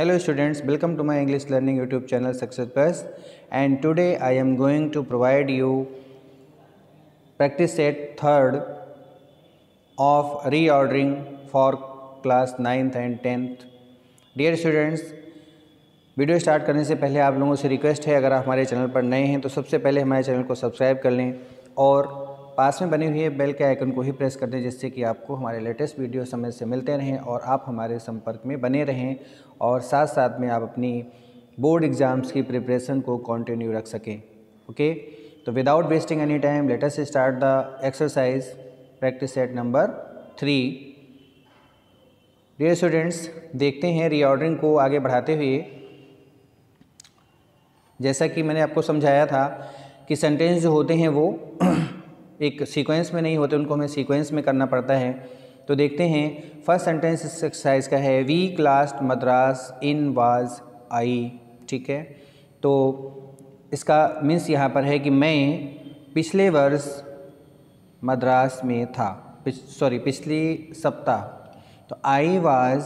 Hello students, welcome to my English learning YouTube channel Success Plus, and today I am going to provide you practice set 3rd of reordering for class 9th and 10th. Dear students, video start करने से पहले आप लोगों से request है, अगर आप हमारे चैनल पर नए हैं तो सबसे पहले हमारे चैनल को सब्सक्राइब कर लें और पास में बनी हुई बेल के आइकन को ही प्रेस कर दें, जिससे कि आपको हमारे लेटेस्ट वीडियो समय से मिलते रहें और आप हमारे संपर्क में बने रहें और साथ साथ में आप अपनी बोर्ड एग्ज़ाम्स की प्रिपरेशन को कंटिन्यू रख सकें. ओके, तो without wasting any time let us start the exercise practice set number 3. Dear students, देखते हैं रीऑर्डरिंग को आगे बढ़ाते हुए. जैसा कि मैंने आपको समझाया था कि सेंटेंस जो होते हैं वो एक सीक्वेंस में नहीं होते, उनको हमें सीक्वेंस में करना पड़ता है. तो देखते हैं फर्स्ट सेंटेंस इस एक्सरसाइज का है, week last Madras in was I. ठीक है, तो इसका मीन्स यहाँ पर है कि मैं पिछले वर्ष मद्रास में था, पिछली सप्ताह. तो आई वाज,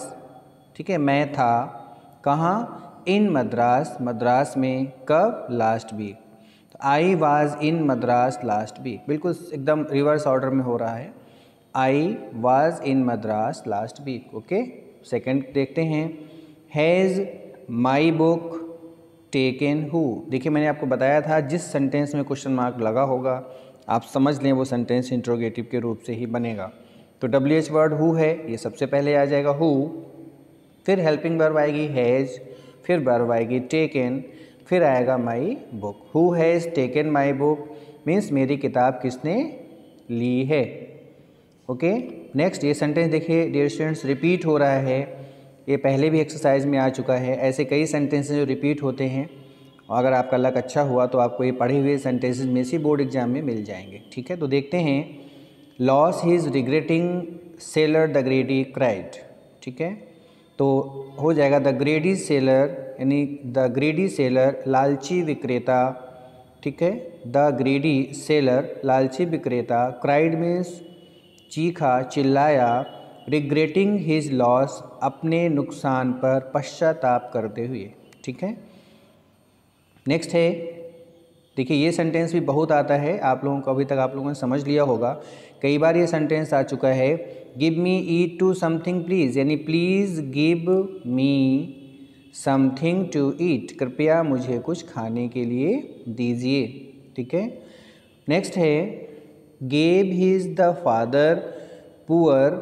ठीक है, मैं था, कहाँ, इन मद्रास, मद्रास में, कब, last week. I was in Madras last week, बिल्कुल एकदम रिवर्स ऑर्डर में हो रहा है. I was in Madras last week. Okay, second देखते हैं, has my book taken who. देखिए, मैंने आपको बताया था जिस सेंटेंस में क्वेश्चन मार्क लगा होगा आप समझ लें वो सेंटेंस इंट्रोगेटिव के रूप से ही बनेगा. तो WH वर्ड हु है, ये सबसे पहले आ जाएगा हु, फिर हेल्पिंग वर्ब आएगी हैज़, फिर वर्ब आएगी टेकन, फिर आएगा my book. Who has taken my book means मेरी किताब किसने ली है. ओके, नेक्स्ट ये सेंटेंस देखिए डियर स्टूडेंट्स, रिपीट हो रहा है, ये पहले भी एक्सरसाइज में आ चुका है. ऐसे कई सेंटेंसेस जो रिपीट होते हैं, अगर आपका लक अच्छा हुआ तो आपको ये पढ़े हुए सेंटेंसेस में से बोर्ड एग्जाम में मिल जाएंगे. ठीक है, तो देखते हैं, loss his regretting seller the greedy cried. ठीक है, तो हो जाएगा द ग्रेडी सेलर, यानी द ग्रेडी सेलर लालची विक्रेता. ठीक है, द ग्रेडी सेलर लालची विक्रेता, क्राइड मीन्स चीखा चिल्लाया, रिग्रेटिंग हिज लॉस अपने नुकसान पर पश्चाताप करते हुए. ठीक है, नेक्स्ट है, देखिए ये सेंटेंस भी बहुत आता है, आप लोगों को अभी तक आप लोगों ने समझ लिया होगा, कई बार ये सेंटेंस आ चुका है. Give me eat to something please, यानी please give me something to eat, कृपया मुझे कुछ खाने के लिए दीजिए. ठीक है, नेक्स्ट है, gave his the father poor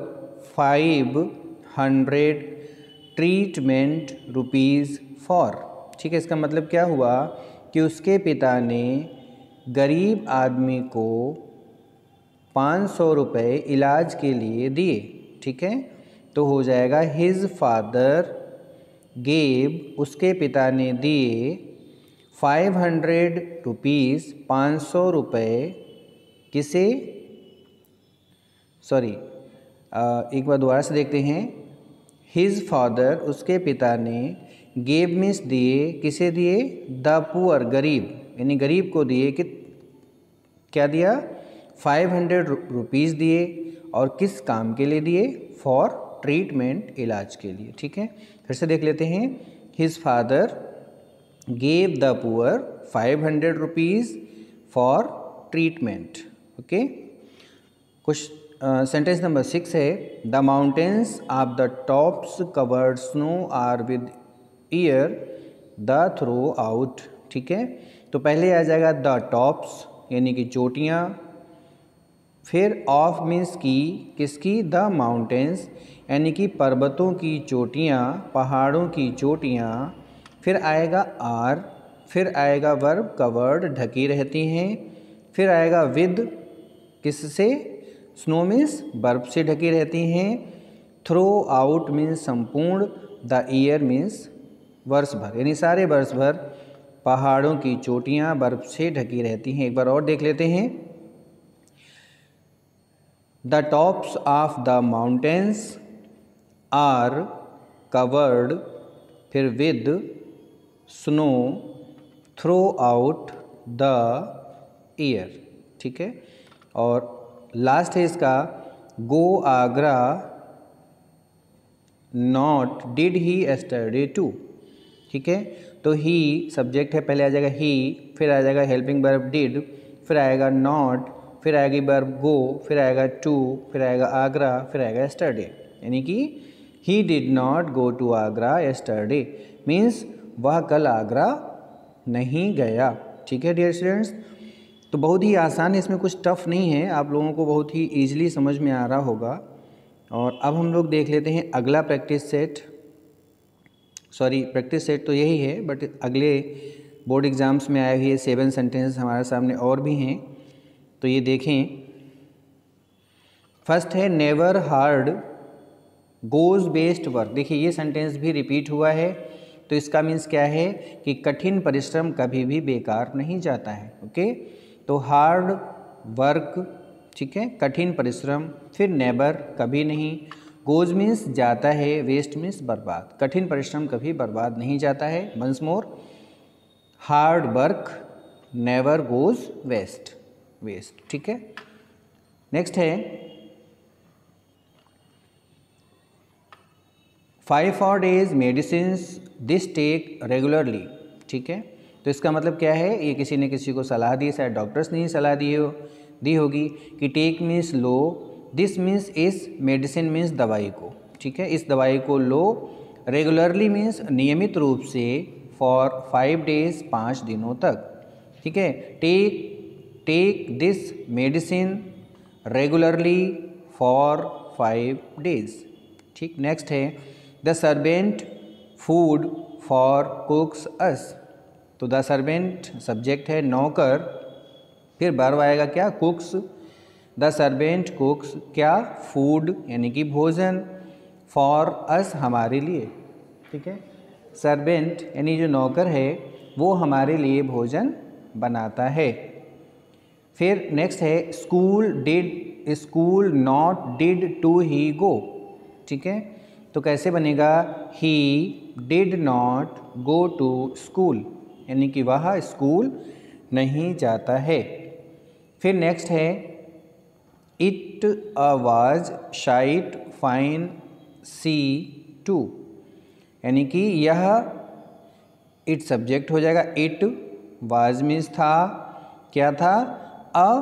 500 treatment rupees for. ठीक है, इसका मतलब क्या हुआ कि उसके पिता ने गरीब आदमी को 500 रुपये इलाज के लिए दिए. ठीक है, तो हो जाएगा हिज फादर गेव, उसके पिता ने दिए 500 रुपीज़, 500 रुपये, किसे, सॉरी एक बार दोबारा से देखते हैं, हिज फादर उसके पिता ने गेव मीन्स दिए, किसे दिए, द पुअर गरीब, यानी गरीब को दिए कि क्या दिया, 500 रुपीज़ दिए, और किस काम के लिए दिए, फॉर ट्रीटमेंट, इलाज के लिए. ठीक है, फिर से देख लेते हैं, his father gave the poor 500 rupees for treatment. Okay, कुछ सेंटेंस नंबर 6 है, the mountains of the tops covered snow are with year the throughout. ठीक है, तो पहले आ जाएगा द टॉप्स, यानी कि चोटियाँ, फिर ऑफ मीन्स की, किसकी, द माउंटेंस, यानी कि पर्वतों की चोटियाँ, पहाड़ों की चोटियाँ, फिर आएगा आर, फिर आएगा वर्ब कवर्ड ढकी रहती हैं, फिर आएगा विद, किससे, स्नो मीन्स बर्फ से ढकी रहती हैं, थ्रो आउट मीन्स संपूर्ण, द ईयर मीन्स वर्ष भर, यानी सारे वर्ष भर पहाड़ों की चोटियाँ बर्फ से ढकी रहती हैं. एक बार और देख लेते हैं, the tops of the mountains are covered, फिर with snow throughout the year. ठीक है, और लास्ट है इसका, go Agra not did he yesterday to, ठीक है। तो ही सब्जेक्ट है, पहले आ जाएगा ही, फिर आ जाएगा हेल्पिंग वर्ब डिड, फिर आएगा नॉट, फिर आएगी वर्ब गो, फिर आएगा टू, फिर आएगा आगरा, फिर आएगा एस्टरडे। यानी कि he did not go to Agra yesterday, means वह कल आगरा नहीं गया। ठीक है डियर स्टूडेंट्स, तो बहुत ही आसान है, इसमें कुछ टफ नहीं है, आप लोगों को बहुत ही ईजिली समझ में आ रहा होगा। और अब हम लोग देख लेते हैं अगला practice set, sorry practice set तो यही है, बट अगले बोर्ड एग्ज़ाम्स में आए हुए 7 सेंटेंसेस हमारे सामने और भी हैं, तो ये देखें। फर्स्ट है never hard goes waste work. देखिए ये सेंटेंस भी रिपीट हुआ है, तो इसका मीन्स क्या है कि कठिन परिश्रम कभी भी बेकार नहीं जाता है। ओके, तो हार्ड वर्क, ठीक है, कठिन परिश्रम, फिर नेवर कभी नहीं, गोज मीन्स जाता है, वेस्ट मीन्स बर्बाद, कठिन परिश्रम कभी बर्बाद नहीं जाता है। Once more, hard work never goes waste, waste, ठीक है। नेक्स्ट है 5 4 days medicines this take regularly, ठीक है। तो इसका मतलब क्या है, ये किसी ने किसी को सलाह दी, शायद डॉक्टर्स ने ही सलाह दी होगी कि टेक मीन्स लो, दिस मीन्स इस, मेडिसिन मीन्स दवाई को, ठीक है, इस दवाई को लो, रेगुलरली मीन्स नियमित रूप से, फॉर 5 days 5 दिनों तक, ठीक है। Take this medicine regularly for 5 days, ठीक। नेक्स्ट है the servant food for cooks us. तो द सर्वेंट सब्जेक्ट है, नौकर, फिर वर्ब आएगा क्या, कुक्स, द सर्वेंट कुक्स क्या, फूड यानी कि भोजन, फॉर अस हमारे लिए, ठीक है। सर्वेंट यानी जो नौकर है वो हमारे लिए भोजन बनाता है। फिर नेक्स्ट है school not did to he go, ठीक है। तो कैसे बनेगा, he did not go to school, यानी कि वह स्कूल नहीं जाता है। फिर नेक्स्ट है it was sight fine see to, यानी कि यह, इट सब्जेक्ट हो जाएगा, इट वाज मीन्स था, क्या था, अ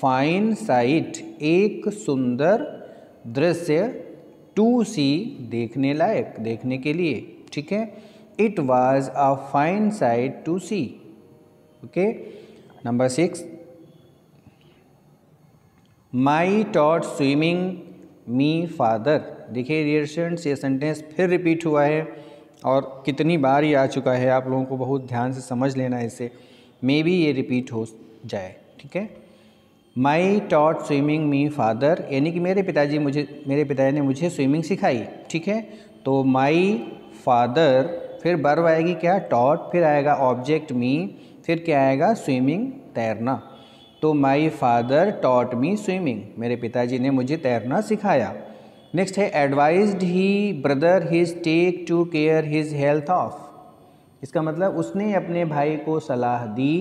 फाइन साइट, एक सुंदर दृश्य, टू सी देखने लायक, देखने के लिए, ठीक है। It was a fine sight to see. Okay, number 6, my taught swimming me father. देखिए डियर स्टूडेंट्स, ये सेंटेंस फिर रिपीट हुआ है और कितनी बार ये आ चुका है, आप लोगों को बहुत ध्यान से समझ लेना है, इसे मे बी ये रिपीट हो जाए, ठीक है। My taught swimming me father, यानी कि मेरे पिता ने मुझे स्विमिंग सिखाई, ठीक है। तो माई फादर, फिर वर्ब आएगी क्या, टॉट, फिर आएगा ऑब्जेक्ट मी, फिर क्या आएगा, स्विमिंग तैरना। तो my father taught me swimming, मेरे पिताजी ने मुझे तैरना सिखाया। नेक्स्ट है advised he brother his take to care his health of. इसका मतलब उसने अपने भाई को सलाह दी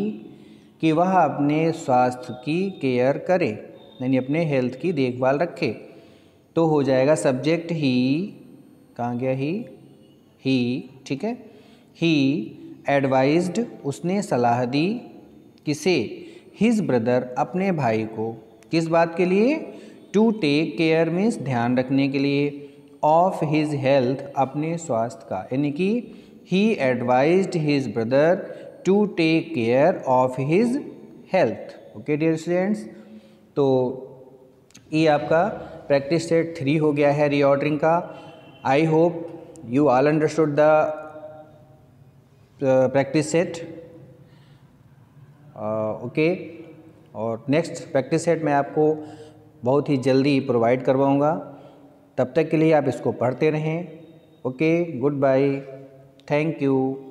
कि वह अपने स्वास्थ्य की केयर करे, यानी अपने हेल्थ की देखभाल रखे। तो हो जाएगा सब्जेक्ट ही, कहाँ गया ही, ठीक है। ही एडवाइज्ड, उसने सलाह दी, किसे, हिज ब्रदर अपने भाई को, किस बात के लिए, टू टेक केयर मीन्स ध्यान रखने के लिए, ऑफ हिज हेल्थ अपने स्वास्थ्य का, यानी कि he advised his brother to take care of his health. Okay dear students, तो ये आपका प्रैक्टिस सेट 3 हो गया है रीऑर्डरिंग का। I hope you all understood the practice set. Okay, और नेक्स्ट प्रैक्टिस सेट मैं आपको बहुत ही जल्दी प्रोवाइड करवाऊँगा, तब तक के लिए आप इसको पढ़ते रहें। Okay, goodbye, thank you.